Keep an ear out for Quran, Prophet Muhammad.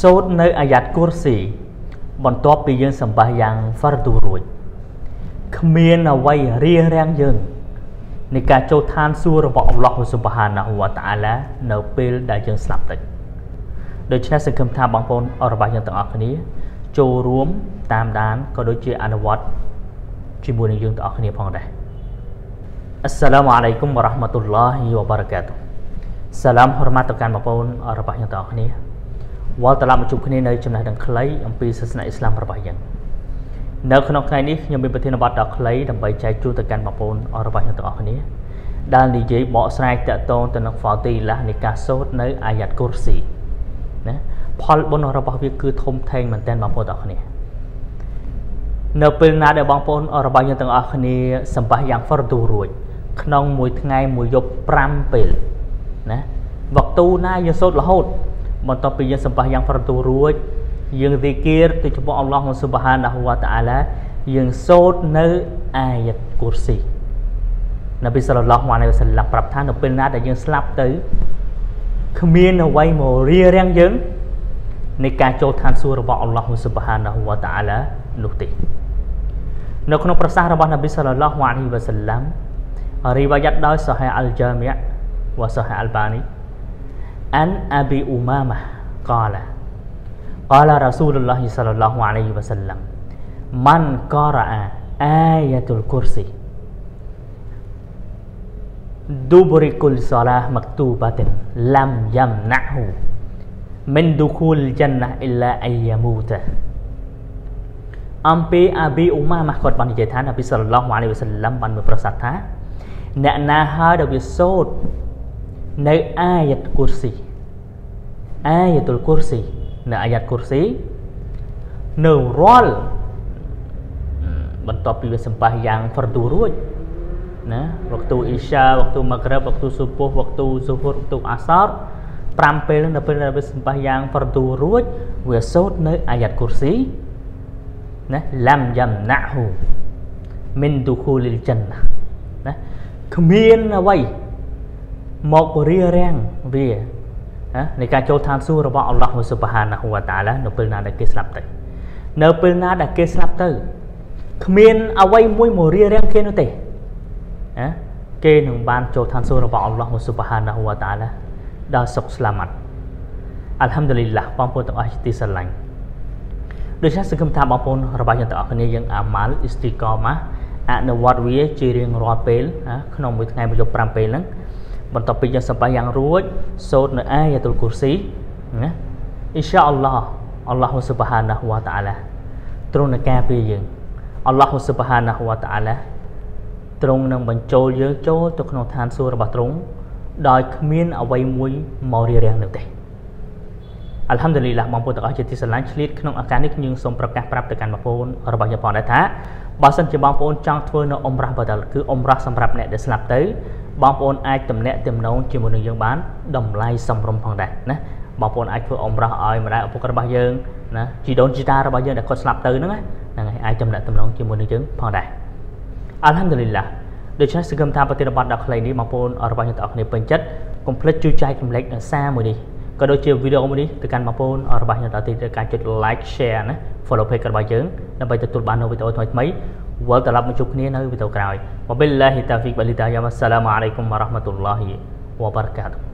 សូត្រ នៅ អាយ៉ាត គូរស៊ី បន្ទាប់ ពី យើង សម្បះ យ៉ាង ហ្វារឌូ រួច គ្មាន អ្វី រារាំង យើង នៃ ការ ចូល ឋាន សួគ៌ របស់ អល់ឡោះ ស៊ុបហានាហ៊ូ វ៉ា តាអាឡា នៅ ពេល ដែល យើង ស្លាប់ ទៅ ដូច្នេះ សង្ឃឹម ថា បង ប្អូន របស់ យើង ទាំង អស់ គ្នា ចូល រួម តាម ដាន ក៏ ដូច ជា អនុវត្ត ជាមួយ នឹង យើង ទាំង អស់ គ្នា ផង ដែរ Assalamualaikum warahmatullahi wabarakatuh សាឡាម ហរម៉ាត់ ទៅ កាន់ បង ប្អូន របស់ យើង ទាំង អស់ គ្នា វល់ត្រឡប់មកជួបគ្នានៅចំណេះដឹងខ្លីអំពីសាសនាអ៊ីស្លាមរបស់យើង បន្ទាប់ ពី យើង សម្បះ យ៉ាង ហ្វារឌូ រួច យើង ហ្ទិគិរ ទៅ ចំពោះ អល់ឡោះ ស៊ុបហានាហ៊ូ វ៉ា តាអាឡា យើង សូត្រ នៅ អាយ៉ាត គូរស៊ី នប៊ី សល្លល្លាហ៊ូ អាឡៃហ៊ីវ៉ា សល្លម ប្រាប់ ថា នៅ ពេល ណា ដែល យើង ស្លាប់ ទៅ គ្មាន អ្វី មក រារាំង យើង នៃ ការ ចូល ឋាន សួគ៌ របស់ អល់ឡោះ ស៊ុបហានាហ៊ូ វ៉ា តាអាឡា នោះ ទេ នៅ ក្នុង ប្រសាសន៍ របស់ នប៊ី សល្លល្លាហ៊ូ អាឡៃហ៊ីវ៉ា សល្លម រីវ៉ាយ៉ាត ដោយ សហ៊ីហ៍ អល ជាមីអ៍ វ៉ា សហ៊ីហ៍ អលបានី An Abi Umamah qala qala Rasulullah sallallahu alaihi wasallam man qara'a ayatul kursi dubrikul salah maktubatin lam yamna'hu min dukhul jannah illa ayyamuta Ampi Abi Umamah គាត់បាននិយាយថា Nabi sallallahu alaihi wasallam បានប្រសាសន៍ថា អ្នក ណា ដែល វា សូត្រ នៅ អាយ៉ាត គូរស៊ី អាយ៉ាតុល គូរស៊ី នៅ អាយ៉ាត គូរស៊ី នៅ រាល់ បន្ទាប់ ពី សម្បះ យ៉ាង ហ្វារឌូ រួច ណា វក្តូ អ៊ីសា វក្តូ ម៉ាហ្រ៉ប វក្តូ ស៊ុបហ៍ វក្តូ ស៊ុហរ វក្តូ អាសរ 5 ពេល នៅ ពេល ដែល សម្បះ យ៉ាង ហ្វារឌូ រួច វា សូត្រ នៅ អាយ៉ាត គូរស៊ី ណា លំ យំណហ៊ូ មិន ឌូខូលល ជន្ណះ ណា គ្មាន អ្វី មករៀបរៀងវាណានៃការចូលឋានសួគ៌របស់អល់ឡោះស៊ុបហានាហ៊ូវតាអាឡានៅពេលណាដែលគេស្លាប់ទៅគ្មានអ្វីមួយរារាំងគេនោះទេណាគេនឹងបានចូលឋានសួគ៌របស់អល់ឡោះស៊ុបហានាហ៊ូវតាអាឡាដល់សុខស្លាមាត់អល់ហាំឌុលីលឡាះបងប្អូនទាំងអស់ជាទីស្រឡាញ់ដូច្នេះសង្ឃឹមថាបងប្អូនរបស់យើងទាំងអស់គ្នាយើងអាម៉ាល់អ៊ីស្ទីកម៉ាអនុវត្តវាជារៀងរាល់ពេលណាក្នុងមួយថ្ងៃមួយយប់ 5 ពេល បន្ទាប់ពីយើងសម្បះយ៉ាងរួចសូត្រនៅ អាយ៉ាតុល គូរស៊ី ណា អ៊ីនសាអល់ឡោះ អល់ឡោះ ស៊ុបហានាហ៊ូ វ៉ា តាអាឡា ទ្រង់នឹងការពារយើង អល់ឡោះ ស៊ុបហានាហ៊ូ វ៉ា តាអាឡា ទ្រង់នឹងបញ្ចូលយើងចូលទៅក្នុងឋានសួគ៌របស់ទ្រង់ ដោយគ្មានអ្វីមួយមករារាំងនោះទេ អាល់ហាំឌុលីលឡាះ បងប្អូនទាំងអស់ជាទីស្រឡាញ់ឆ្លៀតក្នុងឱកាសនេះខ្ញុំសូមប្រកាសប្រាប់ទៅកាន់បងប្អូនរបស់យើងផងដែរថា បើសិនជាបងប្អូនចង់ធ្វើនៅអ៊ុមរ៉ាហ៍ បដល គឺ អ៊ុមរ៉ាហ៍ សម្រាប់អ្នកដែលស្លាប់ទៅ បងប្អូនអាចតំណែងតំណងជាមួយនឹងយើងបានតម្លៃសំរុំផងដែរណាបងប្អូនអាចធ្វើអ៊ុមរ៉ាហ៍ឲ្យម្ដាយឪពុករបស់យើងណាជីដូនជីតារបស់យើងដែលគាត់ស្លាប់ទៅហ្នឹងណាហ្នឹងហើយអាចតំណែងតំណងជាមួយនឹងយើងផងដែរអាល់ហាំឌុលីលឡាហ៍ដូច្នេះសូមតាមប្រតិបត្តិដល់ខ្លីនេះបងប្អូនរបស់យើងទាំងអស់គ្នាពេញចិត្តកុំភ្លេចជួយចែកចម្លែកសារមួយនេះក៏ដូចជាវីដេអូមួយនេះទៅកាន់បងប្អូនរបស់យើងទាំងអស់គ្នា Follow page របស់យើង ដើម្បីទទួលបាននូវវីដេអូថ្មីៗ វល់ត្រឡប់មកជួបគ្នានៅវីដេអូក្រោយ Wabillahi taufiq wal hidayah. Wassalamualaikum warahmatullahi wabarakatuh.